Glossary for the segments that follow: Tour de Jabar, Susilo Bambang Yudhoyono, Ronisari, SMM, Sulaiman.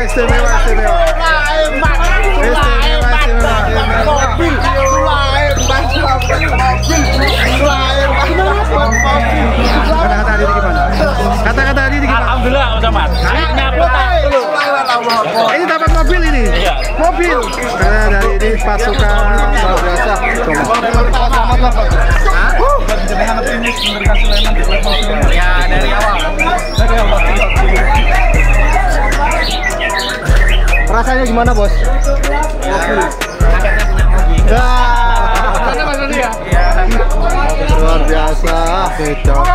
Ini dapat mobil ini. Iya. Mobil. Karena dari ini pasukan luar biasa. Ya dari awal. Rasanya gimana bos? Luar biasa. Kecok.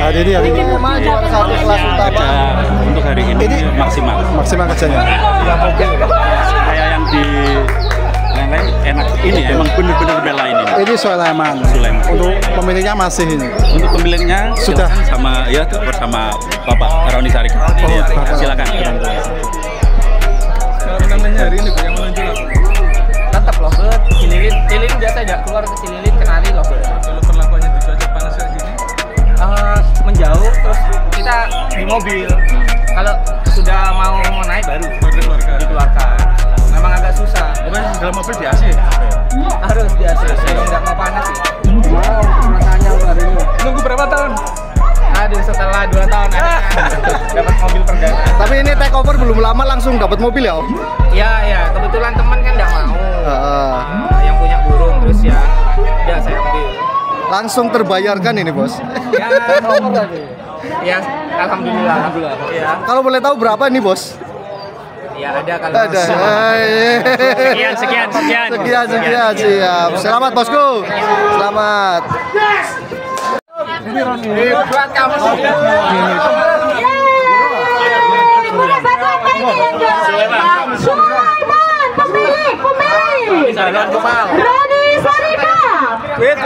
Hari ini untuk hari ini maksimal kerjanya. Kayak yang di lain enak ini emang benar-benar belain ini. Ini Sulaiman. Untuk pemiliknya masih ini. Untuk pemiliknya sudah sama ya bersama Bapak Ronisari. Silakan. Namanya hari ini banyak melanjut. Tetap loh, cililin biasa aja keluar ke cililin kenari loh. Kalau perlakuannya di cuaca panas kayak gini. Menjauh terus kita di mobil. Kalau sudah mau naik baru dikeluarkan. Memang agak susah. Memang dalam mobil di AC. Harus di AC. Kalau nggak mau panas sih. Wow, rasanya hari ini. Nunggu berapa tahun? Aduh, setelah 2 tahun dapat mobil perdana. Tapi ini take over belum lama langsung dapat mobil ya? Iya. Kebetulan teman kan nggak mau. Yang punya burung terus ya. Dia saya ambil. Langsung terbayarkan ini bos. Ya, ya alhamdulillah. Ya. Kalau boleh tahu berapa ini bos? Ya ada. Sekian. Siap. Selamat bosku. Selamat. Wait.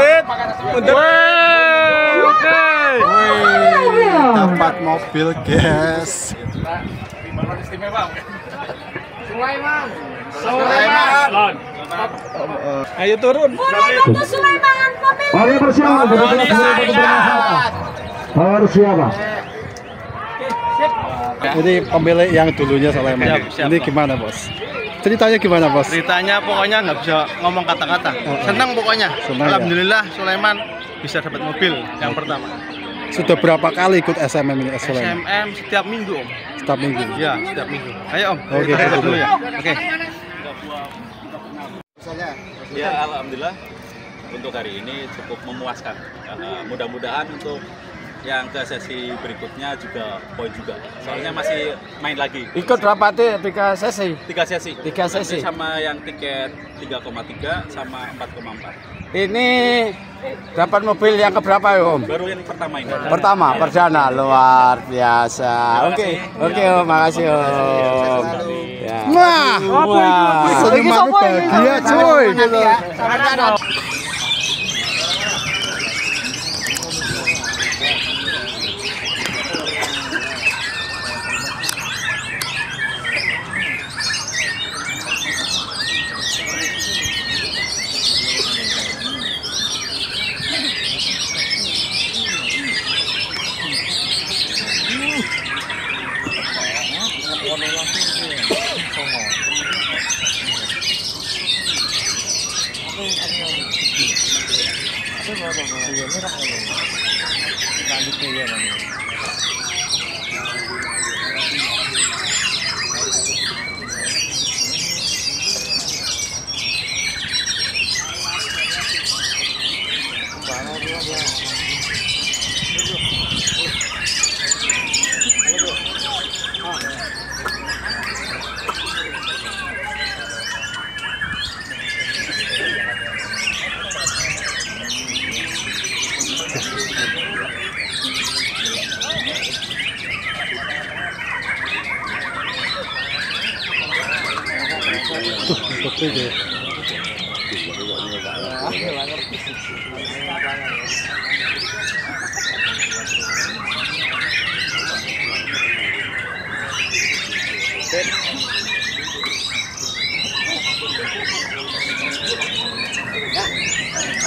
Dapat mobil, guys. Sulaiman. Ayo turun. Sulaiman. Mari bersiap. Ini pemilik yang dulunya Sulaiman. Ini gimana, bos? Ceritanya gimana bos? Ceritanya pokoknya nggak bisa ngomong kata-kata. Senang pokoknya. Alhamdulillah ya? Sulaiman bisa dapat mobil yang pertama. Sudah berapa kali ikut SMM ini? SMM setiap minggu om. Setiap minggu? Ya setiap minggu. Ayo om. Oke. Okay, dulu ya. Oke. Okay. Ya alhamdulillah untuk hari ini cukup memuaskan. Mudah-mudahan untuk yang ke sesi berikutnya juga poin juga. Soalnya masih main lagi. Ikut rapatnya 3 sesi. 3 sesi. Sama yang tiket 3,3 sama 4,4. Ini dapat mobil yang keberapa ya om? Baru yang pertama ini. Pertama, ya. Perdana, luar biasa. Oke, om, makasih om. Wah, Sulaiman bahagia cuy.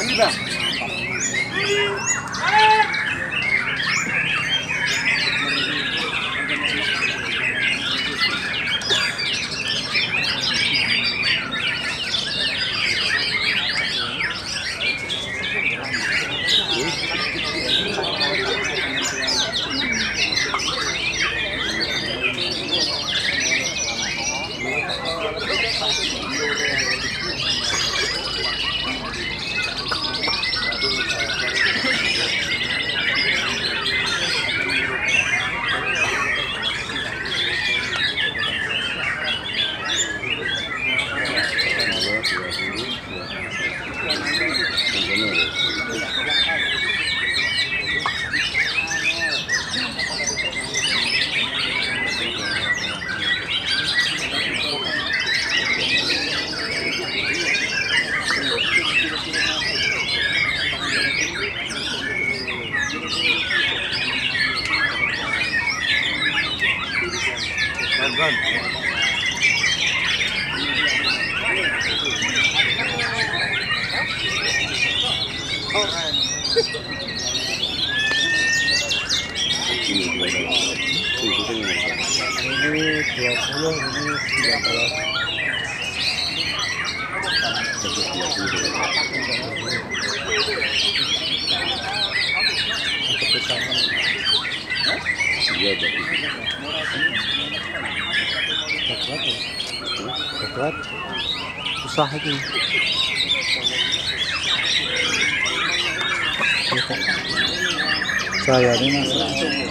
kita. Susah itu. Saya ini masalah.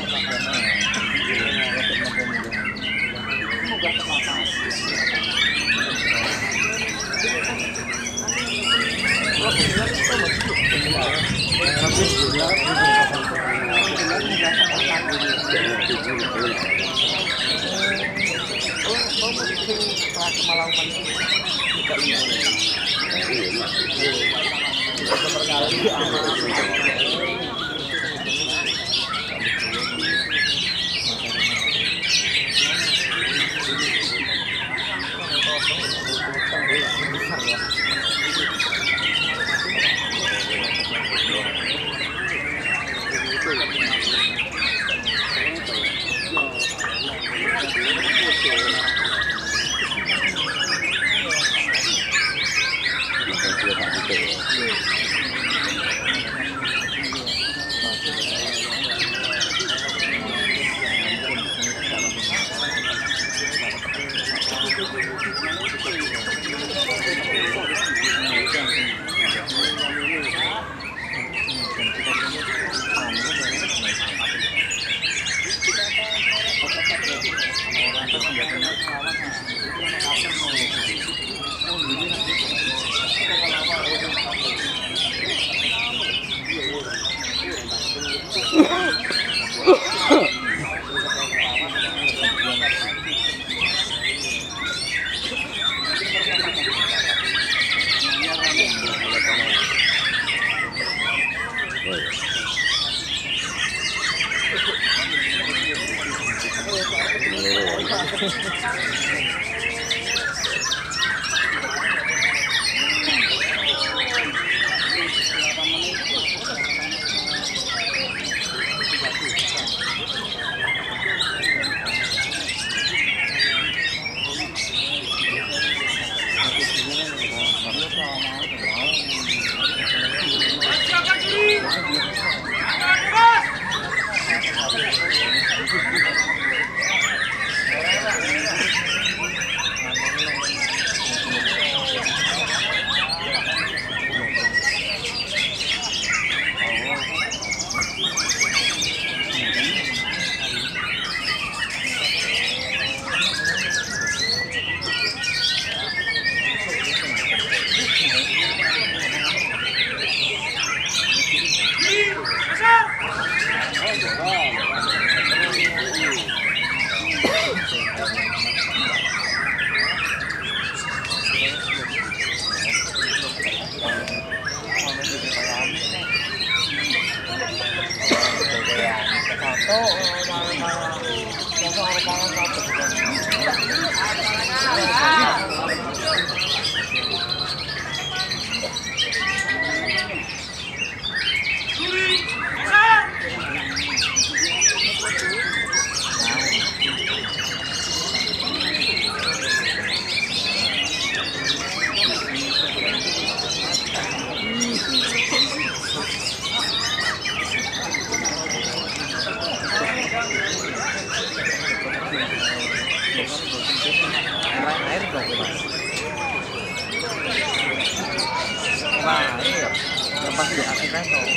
Yang mendapatkan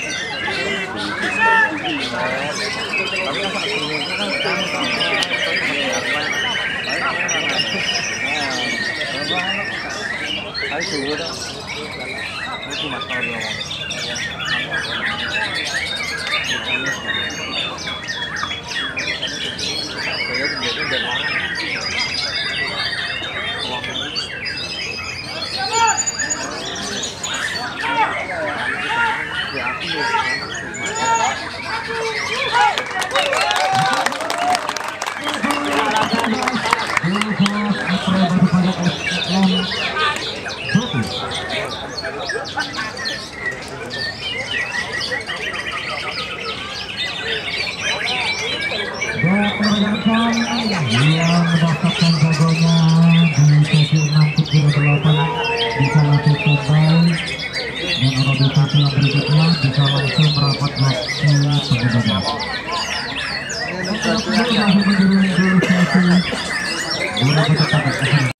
jagonya di sesi 6.38 bisa langsung standby, dan roda satu yang berikutnya bisa langsung merapat waktu penggunaan. Untuk menjadi sesi